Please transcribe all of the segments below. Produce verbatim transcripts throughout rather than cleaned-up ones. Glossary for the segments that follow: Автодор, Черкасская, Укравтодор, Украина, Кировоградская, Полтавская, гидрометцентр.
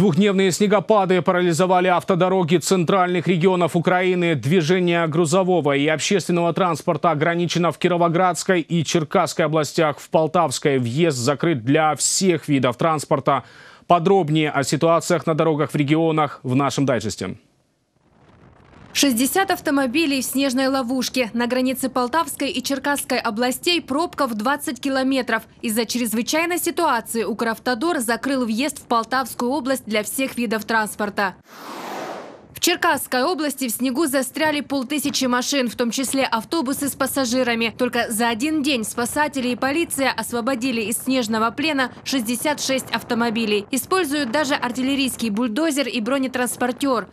Двухдневные снегопады парализовали автодороги центральных регионов Украины. Движение грузового и общественного транспорта ограничено в Кировоградской и Черкасской областях. В Полтавской въезд закрыт для всех видов транспорта. Подробнее о ситуациях на дорогах в регионах в нашем дайджесте. шестьдесят автомобилей в снежной ловушке. На границе Полтавской и Черкасской областей пробка в двадцать километров. Из-за чрезвычайной ситуации Укравтодор закрыл въезд в Полтавскую область для всех видов транспорта. В Черкасской области в снегу застряли полтысячи машин, в том числе автобусы с пассажирами. Только за один день спасатели и полиция освободили из снежного плена шестьдесят шесть автомобилей. Используют даже артиллерийский бульдозер и бронетранспортер.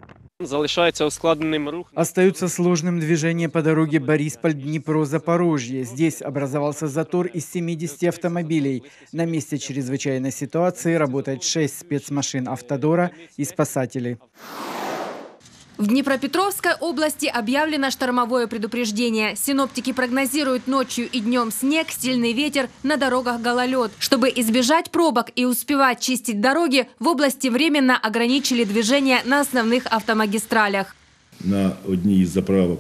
Остается сложным движение по дороге Борисполь-Днепро-Запорожье. Здесь образовался затор из семидесяти автомобилей. На месте чрезвычайной ситуации работает шесть спецмашин «Автодора» и спасателей. В Днепропетровской области объявлено штормовое предупреждение. Синоптики прогнозируют ночью и днем снег, сильный ветер, на дорогах гололед. Чтобы избежать пробок и успевать чистить дороги, в области временно ограничили движение на основных автомагистралях. На одни из заправок.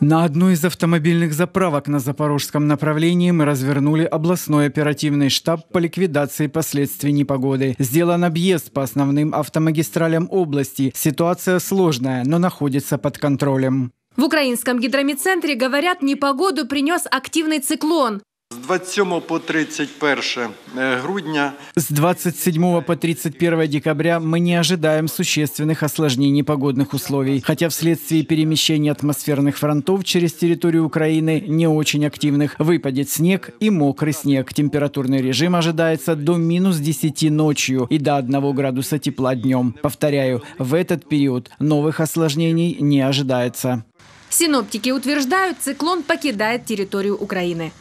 На одной из автомобильных заправок на запорожском направлении мы развернули областной оперативный штаб по ликвидации последствий непогоды. Сделан объезд по основным автомагистралям области. Ситуация сложная, но находится под контролем. В украинском гидрометцентре говорят, непогоду принес активный циклон. С двадцять сьомого по тридцять перше грудня. С двадцать седьмого по тридцать первое декабря мы не ожидаем существенных осложнений погодных условий, хотя вследствие перемещения атмосферных фронтов через территорию Украины не очень активных выпадет снег и мокрый снег. Температурный режим ожидается до минус десяти ночью и до одного градуса тепла днем. Повторяю, в этот период новых осложнений не ожидается. Синоптики утверждают, циклон покидает территорию Украины.